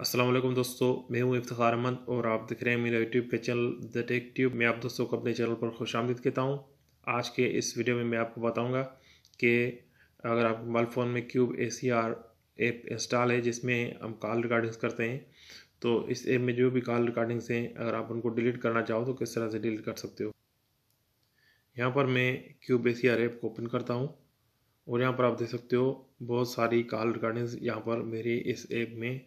अस्सलाम वालेकुम दोस्तों, मैं हूं इफ्तिखार अहमद और आप दिख रहे हैं मेरा यूट्यूब पे चैनल द टेक ट्यूब। मैं आप दोस्तों को अपने चैनल पर खुशामदीद कहता हूं। आज के इस वीडियो में मैं आपको बताऊंगा कि अगर आप मोबाइल फ़ोन में क्यूब एसीआर ऐप इंस्टॉल है जिसमें हम कॉल रिकॉर्डिंग्स करते हैं, तो इस ऐप में जो भी कॉल रिकॉर्डिंग्स हैं अगर आप उनको डिलीट करना चाहो तो किस तरह से डिलीट कर सकते हो। यहाँ पर मैं क्यूब एसीआर ऐप को ओपन करता हूँ और यहाँ पर आप देख सकते हो बहुत सारी कॉल रिकॉर्डिंग्स यहाँ पर मेरी इस ऐप में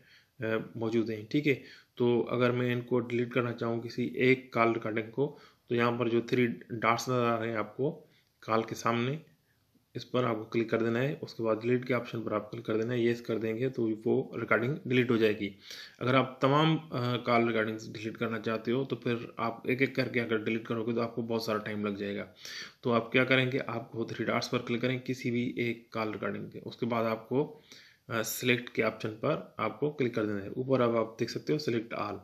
मौजूद हैं। ठीक है, तो अगर मैं इनको डिलीट करना चाहूँ किसी एक कॉल रिकॉर्डिंग को, तो यहाँ पर जो 3 डॉट्स नज़र आ रहे हैं आपको कॉल के सामने, इस पर आपको क्लिक कर देना है। उसके बाद डिलीट के ऑप्शन पर आप क्लिक कर देना है। येस कर देंगे तो वो रिकॉर्डिंग डिलीट हो जाएगी। अगर आप तमाम कॉल रिकॉर्डिंग्स डिलीट करना चाहते हो तो फिर आप एक एक करके अगर डिलीट करोगे तो आपको बहुत सारा टाइम लग जाएगा। तो आप क्या करेंगे, आपको 3 डॉट्स पर क्लिक करें किसी भी एक कॉल रिकॉर्डिंग के, उसके बाद आपको सेलेक्ट के ऑप्शन पर आपको क्लिक कर देना है। ऊपर अब आप देख सकते हो सेलेक्ट ऑल,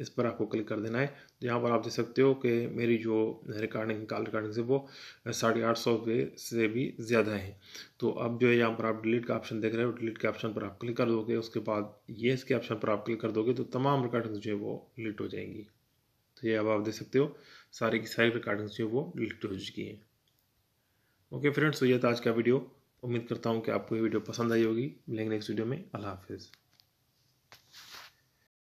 इस पर आपको क्लिक कर देना है। तो यहाँ पर आप देख सकते हो कि मेरी जो रिकॉर्डिंग कॉल रिकॉर्डिंग है वो 850 से भी ज़्यादा है। तो अब जो है यहाँ पर आप डिलीट का ऑप्शन देख रहे हो, डिलीट के ऑप्शन पर आप क्लिक कर दोगे, उसके बाद येस के ऑप्शन पर आप क्लिक कर दोगे तो तमाम रिकॉर्डिंग्स जो है वो डिलीट हो जाएंगी। तो ये अब आप देख सकते हो सारी की सारी रिकॉर्डिंग्स जो है वो डिलीट हो चुकी हैं। ओके फ्रेंड्स, तो ये था आज का वीडियो। उम्मीद करता हूँ कि आपको ये वीडियो पसंद आई होगी। मिलेंगे नेक्स्ट वीडियो में। अल्लाह हाफिज़।